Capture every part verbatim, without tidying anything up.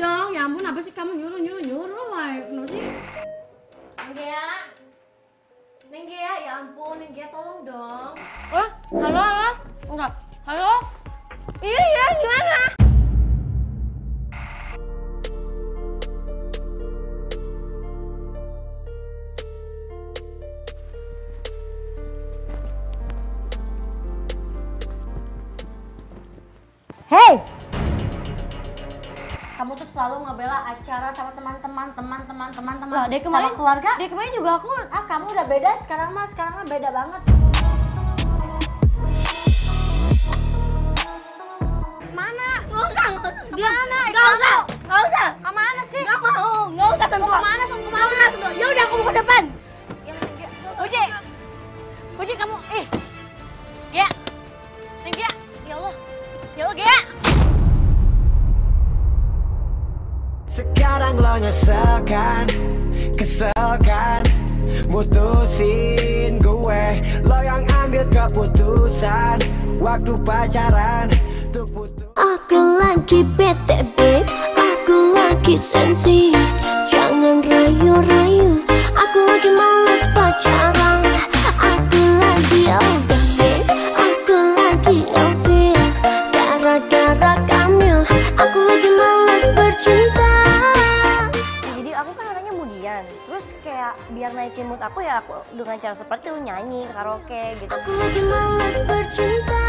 dong, ya ampun, apa sih kamu nyuruh-nyuruh-nyuruh like, kenapa sih? Neng Ghea, Neng Ghea, ya ampun, Neng Ghea tolong dong. Oh, halo, halo, enggak, halo, iya, iya, gimana? Hey! Kamu tuh selalu ngebela acara sama teman-teman, teman-teman, teman-teman, nah, sama keluarga. Dari kemarin juga aku, ah kamu udah beda sekarang mah, sekarang mah beda banget. Mana? Nggak usah, dia mana? Nggak usah, nggak usah. Kemana sih? Nggak mau, nggak usah sentuh. Kemana? Kemana? Kemana? Ya udah, aku mau ke depan. Uci, Uci kamu, eh, Ghea, Ghea, ya Allah. Yuk, Ghea. Sekarang lo nyeselkan, keselkan, mutusin gue. Lo yang ambil keputusan, waktu pacaran tuh putus. Aku lagi bete, bet, aku lagi sensi. Jangan rayu-rayu, aku lagi males pacaran. Aku lagi obat, bet, aku lagi obat. Biar naikin mood aku ya aku dengan cara seperti itu, nyanyi karaoke gitu. Aku lagi malas bercinta,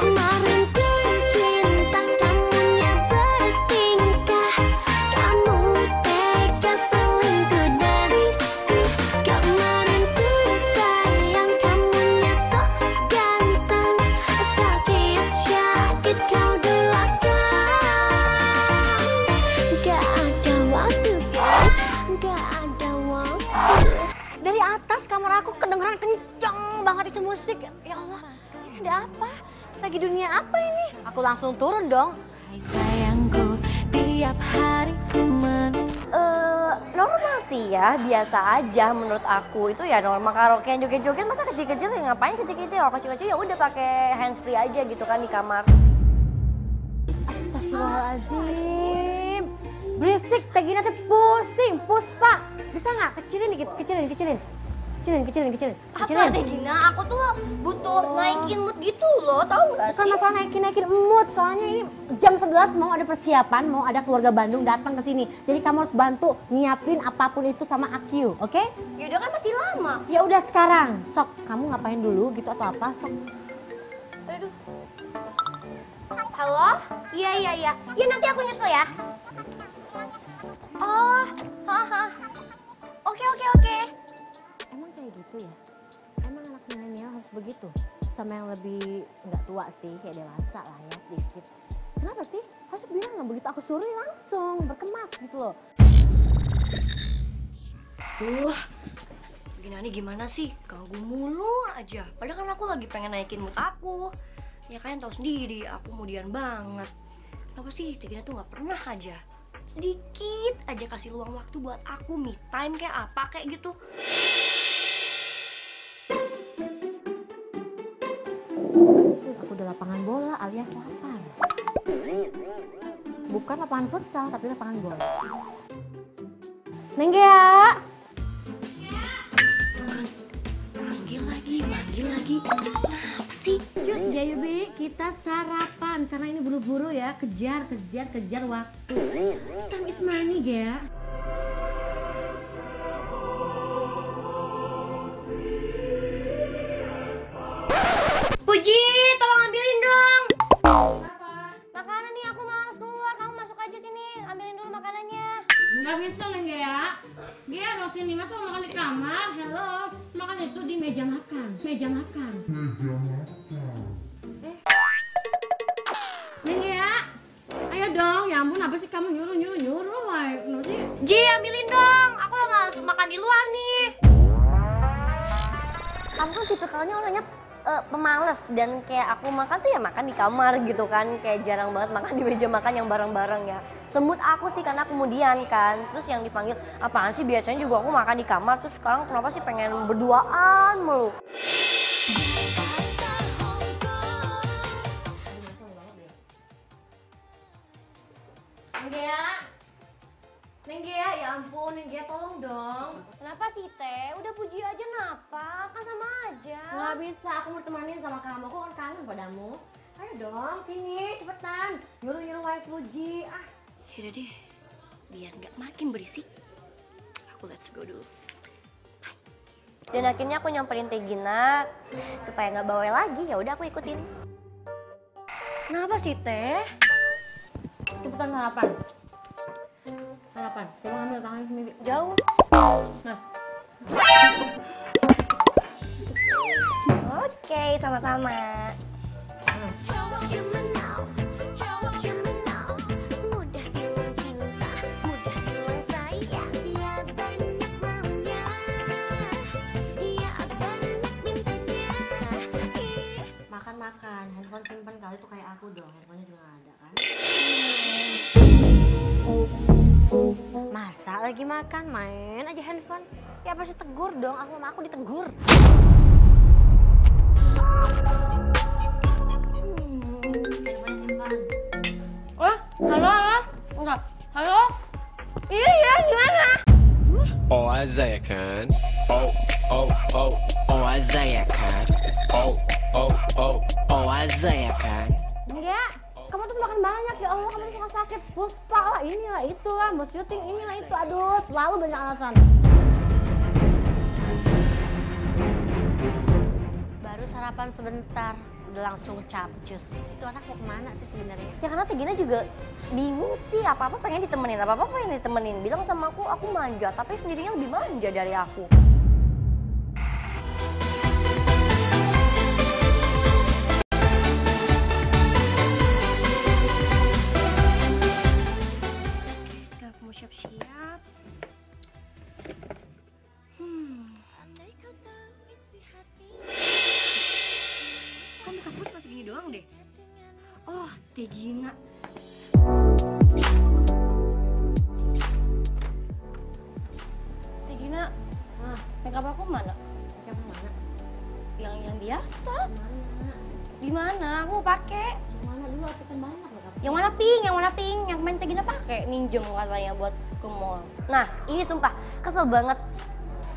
kemarin ku cinta kamunya bertingkah, kamu tega selingkuh dariku, kemarin ku sayang kamunya sok ganteng, sakit sakit kau delakan, gak ada waktu, gak ada. Dari atas kamar aku kedengeran kenceng banget itu musik. Ya Allah, ini ada apa? Lagi dunia apa ini? Aku langsung turun dong. Hai sayangku, tiap hari ku men... Uh, normal sih ya, biasa aja menurut aku. Itu ya normal karaoke yang joget-joget. Masa kecil-kecil ya ngapain kecil-kecil? Kalau kecil-kecil ya udah pakai handsfree aja gitu kan di kamar. Astagfirullahaladzim. Berisik, Teh Gina tuh pusing, puspa. Bisa nggak kecilin dikit, kecilin, kecilin, kecilin, kecilin, kecilin. Apa Teh Gina? Aku tuh butuh oh. naikin mood gitu loh, tahu nggak sih? Bukan masalah naikin-naikin mood, soalnya ini jam sebelas mau ada persiapan, mau ada keluarga Bandung datang ke sini. Jadi kamu harus bantu nyiapin apapun itu sama aku, oke? Okay? Yaudah kan masih lama. Ya udah sekarang, sok kamu ngapain dulu gitu atau apa, sok? Aduh. Halo? Iya iya iya. Ya nanti aku nyusul ya. Oh, haha. Oke, oke, oke. Emang kayak gitu ya? Emang anak milenial harus begitu? Sama yang lebih nggak tua sih, kayak dewasa lah ya, sedikit. Kenapa sih? Harus bilang nggak begitu aku suruh langsung, berkemas gitu loh. Duh, gimana nih gimana sih? Ganggu mulu aja. Padahal kan aku lagi pengen naikin mood aku. Ya kalian tahu sendiri, aku mudian banget. Kenapa sih Teh Gina tuh nggak pernah aja? Sedikit aja kasih luang waktu buat aku, me time kayak apa kayak gitu. Aku udah lapangan bola alias lapar. Bukan lapangan futsal tapi lapangan bola. Neng Ghea. Manggil lagi, manggil lagi. Apa sih? Cus, Ghea Youbi, kita sarapan karena ini buru-buru ya, kejar, kejar, kejar waktu. Time is money, Ghea. Puji, tolong ambilin dong. Apa? Makanan nih, aku malas keluar. Kamu masuk aja sini, ambilin dulu makanannya. Nggak bisa, Ghea. Ghea, mau sini, masa mau makan di kamar? Hello. Makan itu di meja makan. Meja makan. Meja makan. Eh. Ghea, ayo dong. Ya ampun, apa sih kamu nyuruh-nyuruh-nyuruh like, kenapa sih? Ji, ambilin dong. Aku langsung makan di luar nih. Kamu tuh tipikalnya orangnya uh, pemalas dan kayak aku makan tuh ya makan di kamar gitu kan. Kayak jarang banget makan di meja makan yang bareng-bareng ya. Semut aku sih karena kemudian kan, terus yang dipanggil apaan sih, biasanya juga aku makan di kamar, terus sekarang kenapa sih pengen berduaan mulu. Ghea, Neng Ghea, ya ampun, Neng Ghea tolong dong. Kenapa sih Teh? Udah puji aja napa? Kan sama aja. Nggak bisa, aku mau temanin sama kamu. Aku kan kangen padamu. Ayo dong, sini cepetan. Nyuruh-nyuruh wife puji. Ah, sudah deh. Biar nggak makin berisik. Aku let's go dulu. Hai. Dan akhirnya aku nyamperin Teh Gina supaya nggak bawel lagi. Ya udah aku ikutin. Kenapa sih Teh? Cepetan sarapan. Sarapan, coba ambil tangan sendiri. Jauh. Mas. Oke, sama-sama. Hmm. Mudah hilang cinta, mudah hilang sayang. Dia banyak maunya, dia banyak mintanya. Makan-makan, handphone simpan kali itu kayak aku dong. Handphonenya juga gak ada kan? Masa lagi makan main aja handphone, ya pasti tegur dong. Aku sama aku ditegur. Wah, hmm, oh, halo halo, enggak, halo, iya iya gimana? Oh aja ya kan, oh oh oh oh aja ya kan, oh oh oh oh aja ya kan. Enggak. Kamu tuh makan banyak, ya Allah, kamu suka sakit. Puspa lah, inilah itulah, mau syuting, inilah itu. Aduh, selalu banyak alasan. Baru sarapan sebentar, udah langsung capcus. Itu anak mau kemana sih sebenarnya? Ya karena Teh Gina juga bingung sih, apa-apa pengen ditemenin, apa-apa pengen ditemenin. Bilang sama aku, aku manja, tapi sendirinya lebih manja dari aku. Siap-siap. Hmm. Kok muka aku cuma segini doang deh? Oh, Teh Gina. Teh Gina, nah, makeup aku mana? Makeup mana? Yang yang biasa. Mana? Di mana? Aku pakai. Yang mana dulu? Aku kan banyak. Yang warna pink, yang warna pink, yang main Teh Gina pakai minjem katanya buat ke mall. Nah, ini sumpah kesel banget.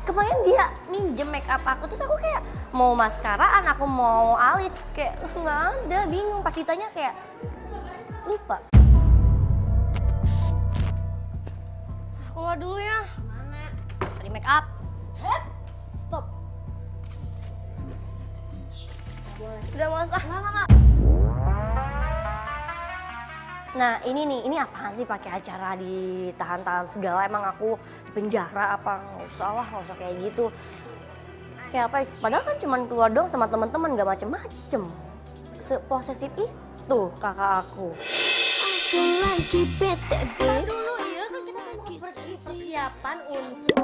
Kemarin dia minjem make up aku, terus aku kayak mau maskaraan, aku mau alis, kayak nggak ada, bingung. Pas ditanya kayak lupa. Aku keluar dulu ya. Mana? Cari make up. Head. Stop. Boleh. Udah masak. Nah ini nih, ini apaan sih pakai acara ditahan-tahan segala, emang aku penjara apa? Nggak usah lah, nggak usah kayak gitu. Kayak apa? Padahal kan cuma keluar dong sama teman-teman, nggak macem-macem. Seposesif itu kakak aku. Aku lagi bete deh. Dulu ya, kan kita mau pergi persiapan untuk.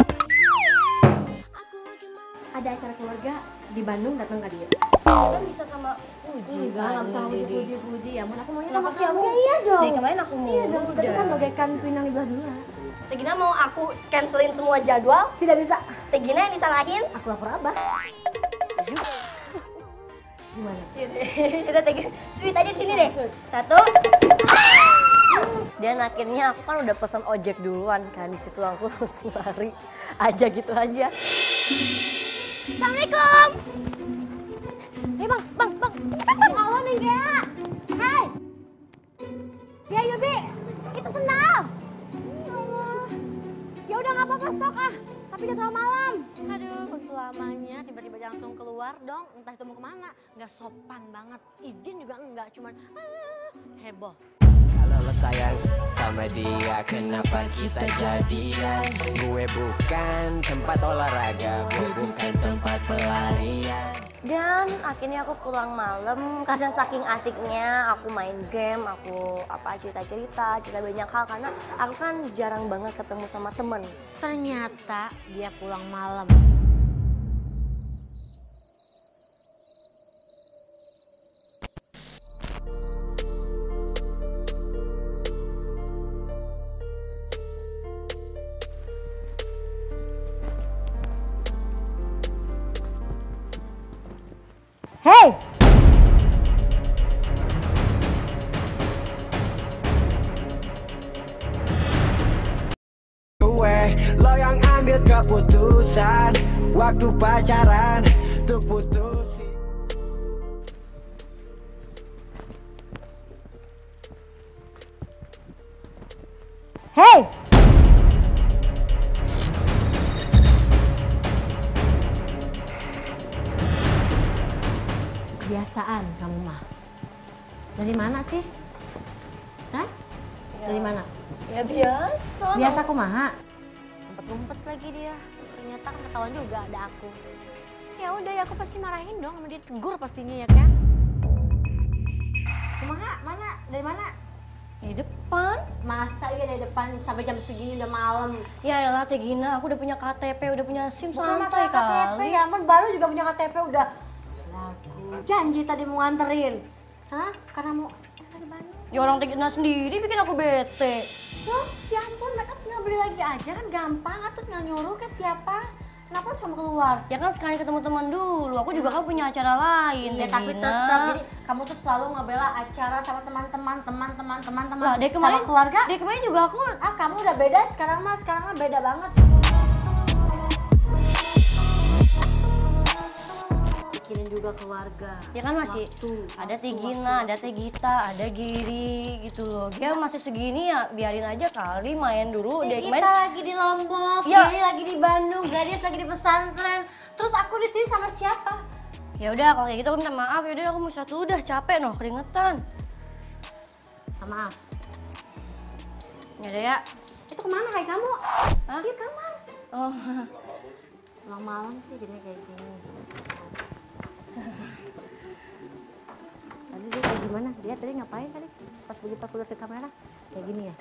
Ada acara keluarga di Bandung, datang ke dia. Kan bisa sama Uji, enggak sama Uji-Uji ya. Mun aku maunya sama kamu. Ya iya dong. Dari kemarin aku mau. Iya dong, tapi kan bagaikan pinang di belah dua. Teh Gina mau aku cancelin semua jadwal? Tidak bisa. Teh Gina yang disalahin? Aku lapor Abah. Gimana? Yaudah Teh Gina, sweet aja di sini deh. Satu. Dan akhirnya aku kan udah pesan ojek duluan kan, di situ aku langsung lari aja gitu aja. Assalamualaikum. Hei bang, bang, bang, cepetan bang. Halo nih Ghea. Hai. Ghea Youbi, itu sendal. Ya Allah. Ya udah nggak apa-apa sok ah, tapi udah terlalu malam. Aduh, begitu lamanya tiba-tiba langsung keluar dong, entah itu mau kemana. Nggak sopan banget, izin juga enggak, cuman ah, heboh. Kalau sayang sama dia, kenapa kita jadian? Gue bukan tempat olahraga, gue bukan tempat pelarian. Dan akhirnya aku pulang malam karena saking asiknya aku main game, aku apa cerita-cerita, cerita banyak hal karena aku kan jarang banget ketemu sama temen. Ternyata dia pulang malam. Hey! lo yang ambil keputusan waktu pacaran tuh putusin. Hey! Kebiasaan kamu mah. Dari mana sih? Hah? Ya. Dari mana? Ya biasa. Biasa aku mah. Ngumpet-ngumpet lagi dia. Ternyata ketahuan juga ada aku. Ya udah, ya aku pasti marahin dong sama dia, tegur pastinya ya kan. Kumaha? Mana? Dari mana? Di depan. Masa iya dari depan sampai jam segini udah malam? Ya elah Teh Gina, aku udah punya K T P, udah punya SIM, santai kali. K T P, ya ampun, baru juga punya K T P udah. Aku janji tadi mau nganterin. Hah? Karena mau dari Bandung. Ya orang Teh Gina sendiri bikin aku bete. Loh, ya ampun, mereka tinggal beli lagi aja kan gampang. Terus nggak nyuruh ke siapa? Kenapa harus sama keluar? Ya kan sekali ketemu teman dulu, aku juga kan punya acara lain. Ya, tapi tetap, jadi kamu tuh selalu ngebela acara sama teman-teman, teman-teman, teman-teman, nah, sama keluarga. Dia kemarin juga aku. Ah, kamu udah beda sekarang mah, sekarang mah beda banget. Pikirin juga keluarga. Ya kan masih waktu, ada Teh Gina, ada Teh Gita, ada Giri gitu loh. Dia masih segini ya, biarin aja kali, main dulu. Teh Gita lagi di Lombok, ya. Giri lagi di Bandung, Gadis lagi di pesantren. Terus aku di sini sama siapa? Ya udah kalau kayak gitu aku minta maaf. Ya udah aku mau istirahat dulu, udah capek noh, keringetan. Maaf. Ya udah ya. Itu kemana kayak kamu? Hah? Iya kamar. Oh. Malam-malam sih jadinya kayak gini. Tadi dia kayak gimana? Dia tadi ngapain tadi? Pas begitu aku lihat ke kamera, kayak gini ya?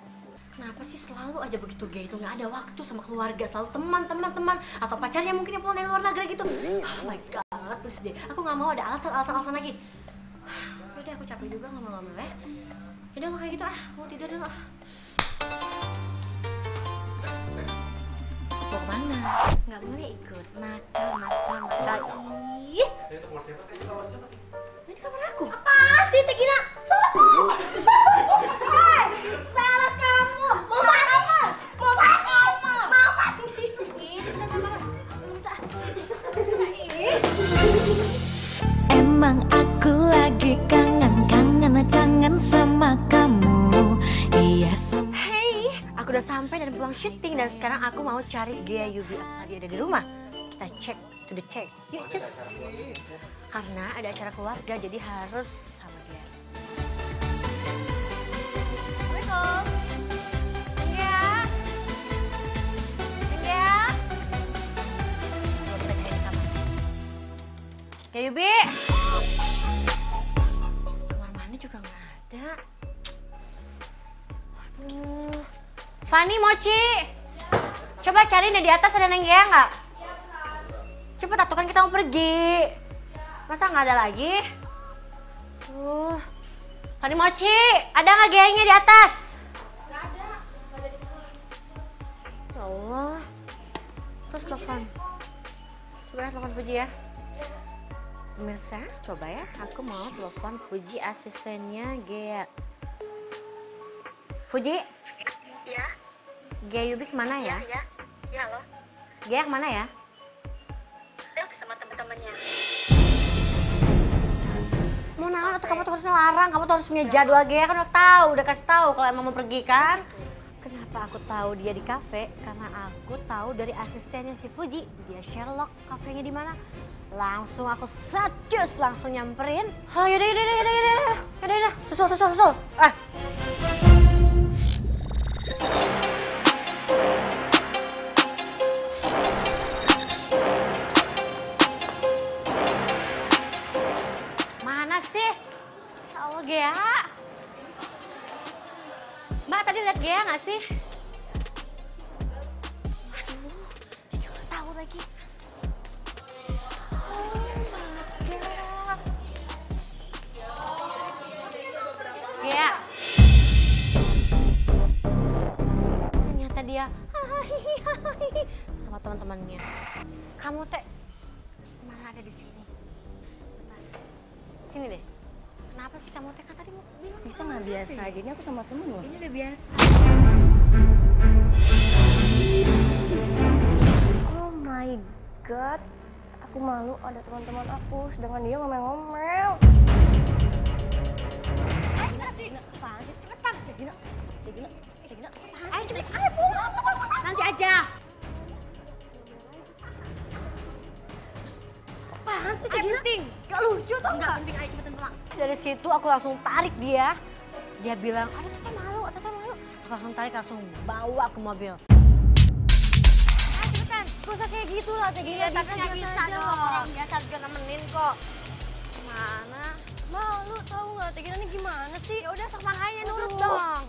Kenapa sih selalu aja begitu Ghea itu? Nggak ada waktu sama keluarga, selalu teman, teman, teman. Atau pacarnya mungkin yang pulang dari luar negeri gitu. Oh my god, please deh. Aku nggak mau ada alasan, alasan, alasan lagi. Yaudah aku capek juga ngomong-ngomong ya. Yaudah kalau kayak gitu ah, mau tidur dulu ah. Mau kemana? Nggak boleh ikut. Nakal, nakal, nakal. Ih! Ini kamar siapa? Ini kamar siapa? Ini kamar aku. Apaan sih Teh Gina? Salah kamu. Hei, salah kamu. Mau makan, mau makan, mau makan. Emang aku lagi kangen, kangen, kangen sama kamu. Iya sama. Hey, aku udah sampai dan pulang syuting dan sekarang aku mau cari Ghea Youbi. Dia ada di rumah. Kita cek. To the check. Yuk, cus. Karena ada acara keluarga, jadi harus sama dia. Assalamualaikum. Ghea. Ghea. Kita cari kamar. Ghea Youbi. Kamar mana juga nggak ada. Waduh. Fani, Mochi. Coba cari di atas ada neng Ghea nggak? Cepet atuh kan kita mau pergi. Masa nggak ada lagi? Uh, Fani Mochi, ada nggak Ghea-nya di atas? Nggak ada, nggak ada di kamar. Ya Allah. Terus telepon. Coba ya telepon Fuji ya. Pemirsa, coba ya. Aku mau telepon Fuji asistennya Ghea. Fuji? Ya. Ghea Youbi kemana ya? Ya, ya. Ya loh. Ghea kemana ya? Temennya. Mau naon atau kamu tuh harusnya larang, kamu tuh harus punya jadwal Ghea kan udah tahu, udah kasih tahu kalau emang mau pergi kan. Kenapa aku tahu dia di kafe? Karena aku tahu dari asistennya si Fuji, dia Sherlock kafenya di mana. Langsung aku satjus langsung nyamperin. Oh yaudah yaudah yaudah yaudah yaudah yaudah yaudah susul susul susul. Eh. Ghea, Mbak tadi lihat Ghea nggak sih? Aduh, dia juga tahu lagi. Oh my god. Ghea. Ternyata dia sama teman-temannya. Kamu teh malah ada di sini. Sini deh. Kenapa sih kamu teh kan tadi mau bilang bisa nggak biasa aja ini aku sama temen loh. Ini udah biasa. deket, aku malu ada teman-teman aku, sedangkan dia ngomel-ngomel. Ayo Gina sih! Apaan sih? Cepetan! Teh Gina! Teh Gina! Teh Gina! Ayo cepet! Ayo pulang! Nanti aja! Apaan sih Teh Gina? Penting! Gak lucu tau gak? Gak penting, ayo cepetan pulang. Dari situ aku langsung tarik dia. Dia bilang, aduh Teh malu, Teh malu. Aku langsung tarik, langsung bawa ke mobil. Gak usah kayak gitu lah, Teh Gina. Iya, tapi gak bisa dong. Orang biasa juga nemenin kok. Gimana? Malu tau gak, Teh Gina ini gimana sih? Udah sama Haya nurut dong.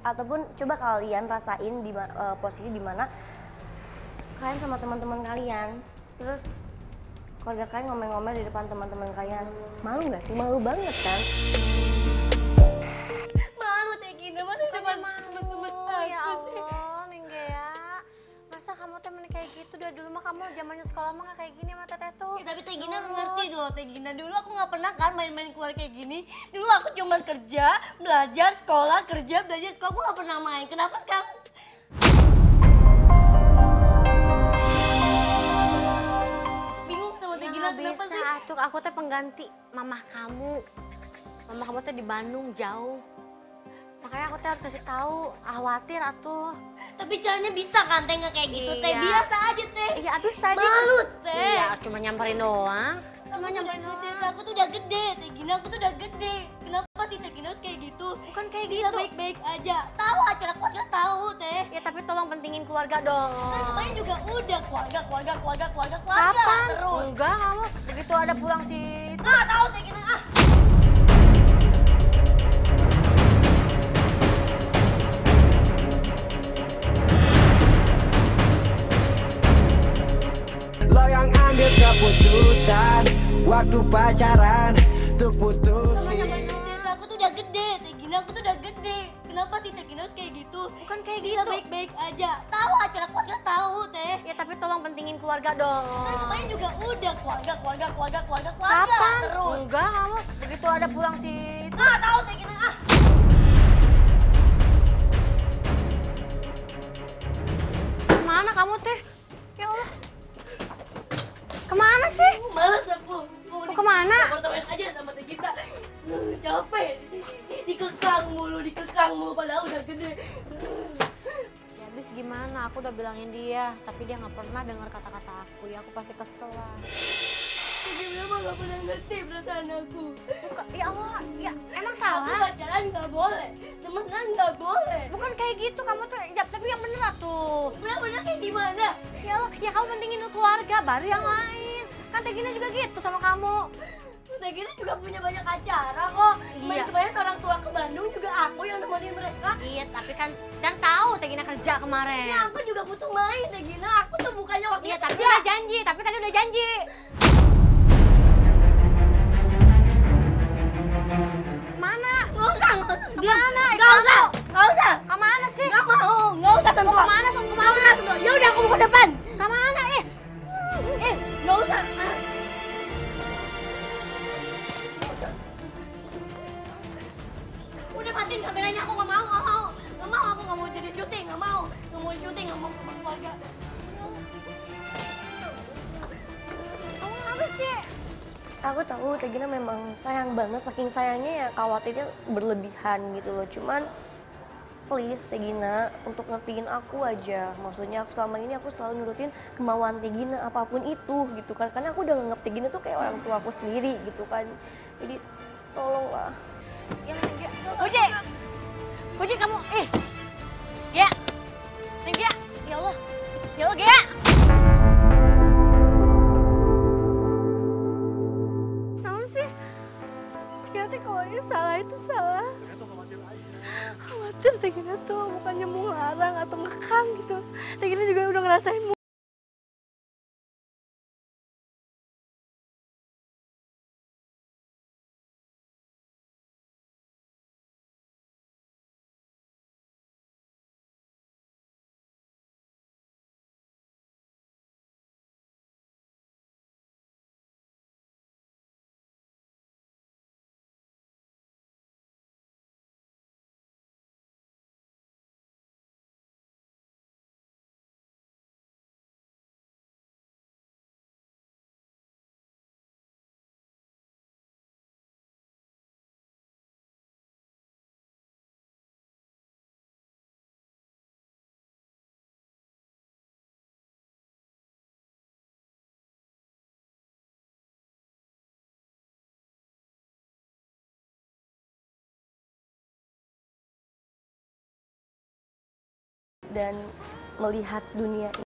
Ataupun coba kalian rasain di uh, posisi dimana kalian sama teman-teman kalian, terus keluarga kalian ngomel-ngomel di depan teman-teman kalian, malu nggak sih? Malu banget kan? Malu Teh Gina, masa di depan teman-teman aku ya sih? Ya Allah, Neng Ghea, masa kamu temen kayak gitu? Dari dulu mah kamu zamannya sekolah mah nggak kayak gini sama Teteh tuh. Ya, tapi Teh Gina ngerti dong, Teh Gina. Dulu aku nggak pernah kan main-main keluar kayak gini. Dulu aku cuma kerja, belajar, sekolah, kerja, belajar, sekolah. Aku nggak pernah main. Kenapa sekarang? Bingung sama Teh Gina kenapa sih? Tuh aku teh pengganti mamah kamu. Mamah kamu teh di Bandung jauh. Makanya aku teh harus kasih tahu, khawatir atuh. Tapi caranya bisa kan Teh nggak kayak gitu Teh? Biasa aja Teh. Iya, abis tadi malu Teh. Iya, cuma nyamperin doang. Cuma nyamperin doang. Aku tuh udah gede, Teh Gina, aku tuh udah gede. Kenapa sih Teh Gina harus kayak gitu? Bukan kayak gitu. Dia baik-baik aja. Tahu acara keluarga tahu Teh. Ya tapi tolong pentingin keluarga dong. Kan kemarin juga udah keluarga, keluarga, keluarga, keluarga, keluarga. Kapan? Terus. Enggak kamu. Begitu ada pulang sih. Nggak tahu Teh Gina ah. Loyang ambil keputusan, waktu pacaran tuh putusin. Aku tuh udah gede, Teh Gina, aku tuh udah gede. Kenapa sih Teh Gina harus kayak gitu? Bukan kayak gitu. Dia baik-baik aja. Tahu acara keluarga tahu Teh. Ya tapi tolong pentingin keluarga dong. Kan kemarin juga udah keluarga, keluarga, keluarga, keluarga, keluarga. Kapan? Terus. Enggak kamu. Begitu ada pulang sih. Nggak tahu Teh Gina ah. Kemana kamu Teh? Ya Allah. Kemana sih? Uh, males aku. Mau oh, kemana? Teman-teman aja sama Teh Gina. Uh, capek di sini. Dikekang mulu, dikekang mulu padahal udah gede. Uh. Ya habis gimana? Aku udah bilangin dia, tapi dia nggak pernah dengar kata-kata aku. Ya aku pasti kesel lah. Dia mah nggak pernah ngerti perasaan aku. Buka, ya Allah, ya emang salah. Aku pacaran nggak boleh, temenan nggak boleh. Bukan kayak gitu kamu tuh, ya, tapi yang bener lah tuh. Bener-bener kayak gimana? Ya Allah, ya kamu pentingin keluarga baru yang lain. Kan Teh Gina juga gitu sama kamu. Teh Gina juga punya banyak acara kok. Iya. Banyak orang tua ke Bandung juga aku yang nemenin mereka. Iya, tapi kan dan tahu Teh Gina kerja kemarin. Iya, aku juga butuh main Teh Gina. Aku tuh bukannya waktu iya, tapi udah janji, tapi tadi udah janji. Mana? Nggak usah, dia mana? Nggak usah, nggak usah. Kemana sih? Nggak mau, nggak usah sentuh. Kemana? Sentuh mana? Sentuh. Ya udah aku mau ke depan. Kemana? Eh, eh, nggak usah. Udah matiin kameranya, aku nggak mau, nggak mau, nggak mau, aku nggak mau jadi syuting, nggak mau, nggak mau syuting, nggak mau ke keluarga. Kamu apa sih? Aku tahu Teh Gina memang sayang banget, saking sayangnya ya khawatirnya berlebihan gitu loh. Cuman please Teh Gina untuk ngertiin aku aja. Maksudnya aku selama ini aku selalu nurutin kemauan Teh Gina apapun itu gitu kan. Karena aku udah nganggap Teh Gina tuh kayak orang tua aku sendiri gitu kan. Jadi tolonglah. Ya, Uci! Uci kamu, eh! Ghea! Ghea! Ya Allah! Ya Allah Ghea! Sih, jika kalau ini salah itu salah. ngeraktir Teh Gina tuh, bukannya mau larang atau ngekang gitu. Teh Gina juga udah ngerasain mu. Dan melihat dunia